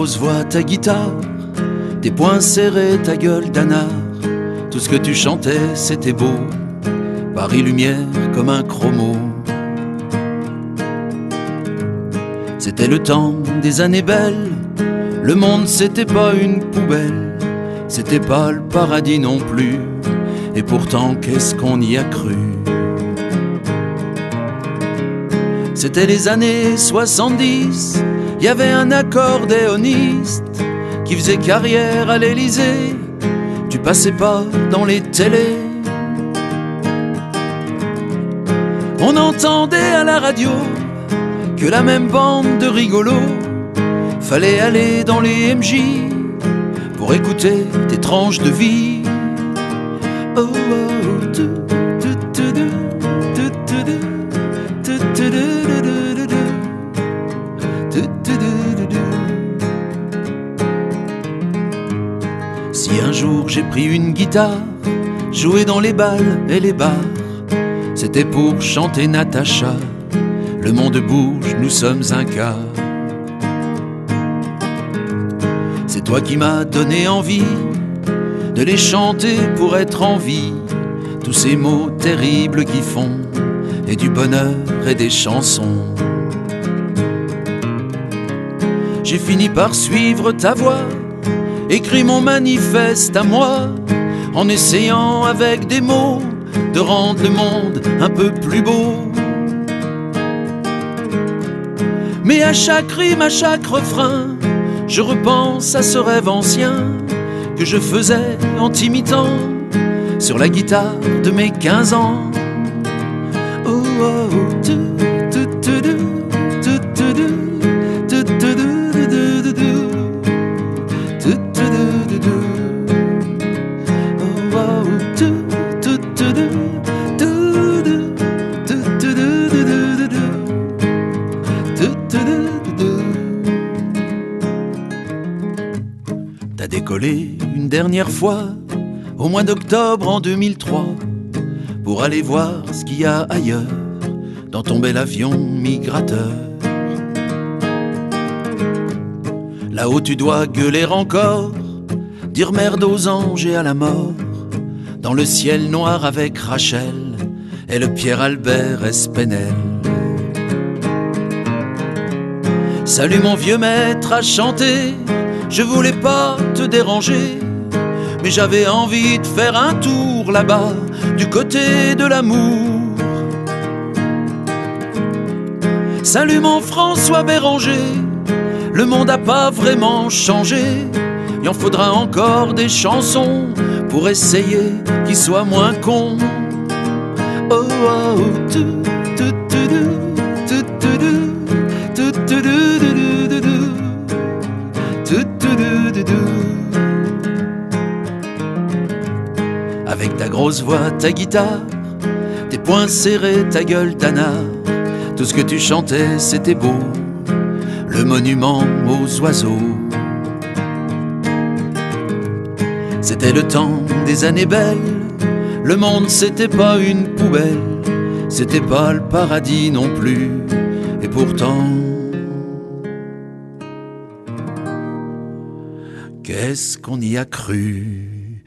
grosse voix, ta guitare, tes poings serrés, ta gueule d'anard. Tout ce que tu chantais, c'était beau, Paris lumière comme un chromo. C'était le temps des années belles, le monde c'était pas une poubelle, c'était pas le paradis non plus, et pourtant qu'est-ce qu'on y a cru. C'était les années 70, il y avait un accordéoniste qui faisait carrière à l'Élysée, tu passais pas dans les télés. On entendait à la radio que la même bande de rigolos, fallait aller dans les MJ pour écouter tes tranches de vie. Oh, oh, si un jour j'ai pris une guitare, joué dans les balles et les bars, c'était pour chanter Natacha. Le monde bouge, nous sommes un cas. C'est toi qui m'as donné envie de les chanter pour être en vie. Tous ces mots terribles qui font et du bonheur et des chansons. J'ai fini par suivre ta voix, écrit mon manifeste à moi, en essayant avec des mots de rendre le monde un peu plus beau. Mais à chaque rime, à chaque refrain, je repense à ce rêve ancien que je faisais en t'imitant sur la guitare de mes 15 ans. Oh, oh, oh. T'as décollé une dernière fois au mois d'octobre en 2003 pour aller voir ce qu'il y a ailleurs dans ton bel avion migrateur. Là-haut tu dois gueuler encore, dire merde aux anges et à la mort, dans le ciel noir avec Rachel et le Pierre-Albert Espenel. Salut mon vieux maître à chanter, je voulais pas te déranger, mais j'avais envie de faire un tour là-bas, du côté de l'amour. Salut mon François Béranger, le monde a pas vraiment changé, il en faudra encore des chansons pour essayer qu'il soit moins con. Oh, oh, oh, avec ta grosse voix, ta guitare, tes poings serrés, ta gueule d'anard, tout ce que tu chantais c'était beau, le monument aux oiseaux. C'était le temps des années belles, le monde c'était pas une poubelle, c'était pas le paradis non plus, et pourtant qu'est-ce qu'on y a cru?